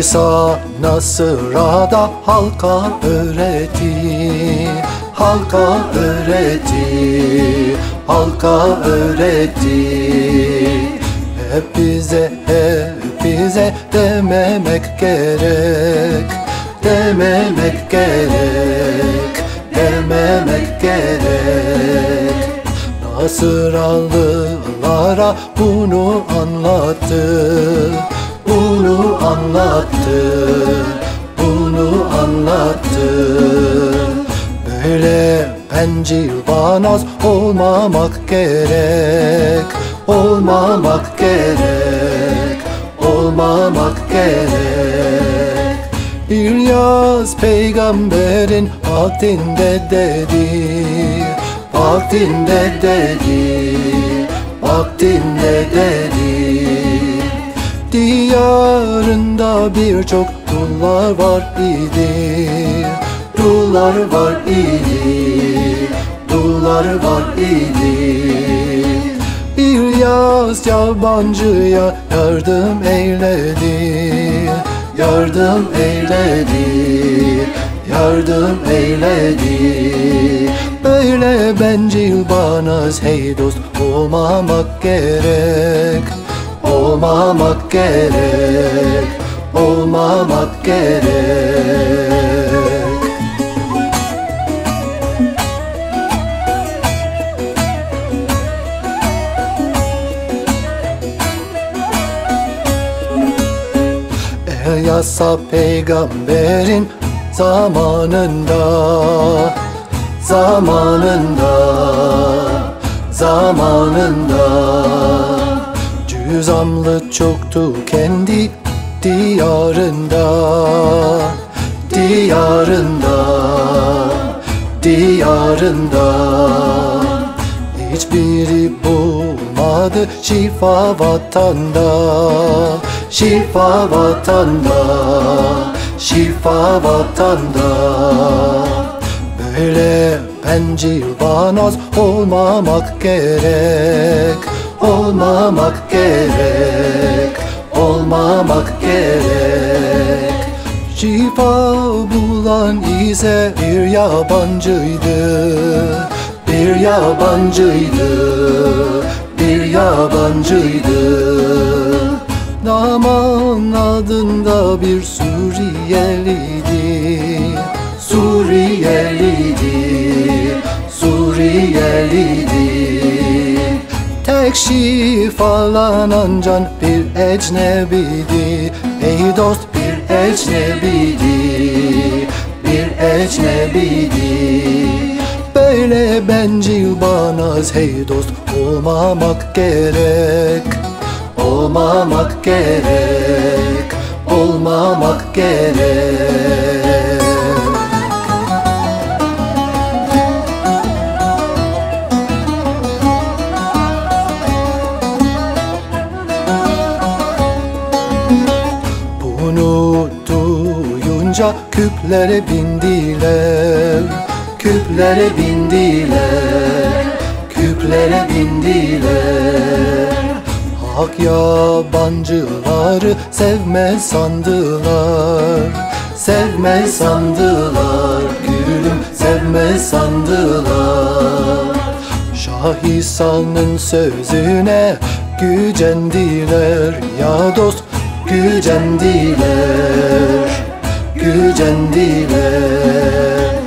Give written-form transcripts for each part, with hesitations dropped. İsa Nasıra'da halka öğretti, halka öğretti, halka öğretti. Hep bize, hep bize dememek gerek, dememek gerek, dememek gerek. Nasıralılara bunu anlattı, bunu anlattı, bunu anlattı. Böyle pencilvanaz olmamak gerek, olmamak gerek, olmamak gerek. İlyas peygamberin vaktinde dedi, vaktinde dedi, vaktinde dedi. Diyarında birçok dullar var idi, dullar var idi, dullar var idi. İlyas yabancıya yardım eyledi, yardım eyledi, yardım eyledi. Böyle bencilbanaz hey dost olmamak gerek, olmamak gerek, olmamak gerek. İlyas peygamberin zamanında, zamanında, zamanında cüzamlı çoktu kendi diyarında, diyarında, diyarında. Hiçbiri bulmadı şifa vatanda, şifa vatanda, şifa vatanda. Böyle bencilvanaz olmamak gerek, olmamak gerek, olmamak gerek. Şifa bulan ise bir yabancıydı, bir yabancıydı, bir yabancıydı. Naman adında bir Suriyeliydi, Suriyeliydi, Suriyeliydi. Tek şifalanan can bir ecnebiydi, ey dost bir ecnebiydi, bir ecnebiydi. Böyle bencilbanaz hey dost olmamak gerek, olmamak gerek, olmamak gerek. Bunu duyunca küplere bindiler, küplere bindiler, küplere bindiler. Hak yabancıları sevmez sandılar, sevmez sandılar gülüm, sevmez sandılar. Şah İsa'nın sözüne gücendiler ya dost, gücendiler, gücendiler.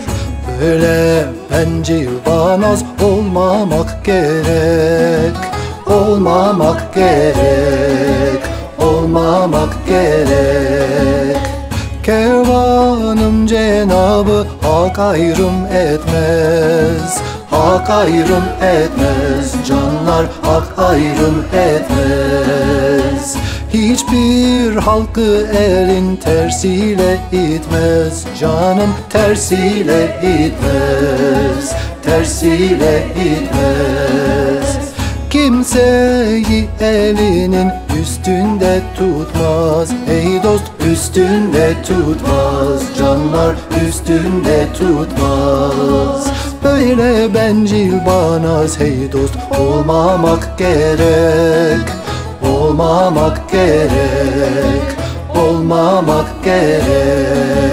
Böyle bencilbanaz olmamak gerek, olmamak gerek, olmamak gerek. Kervanım Cenabı Hak ayrım etmez, Hak ayrım etmez canlar, Hak ayrım etmez. Hiçbir halkı elin tersiyle itmez canım, tersiyle itmez, tersiyle itmez. Kimseyi elinin üstünde tutmaz ey dost, üstünde tutmaz canlar, üstünde tutmaz. Böyle bencilbanaz hey dost olmamak gerek, olmamak gerek, olmamak gerek.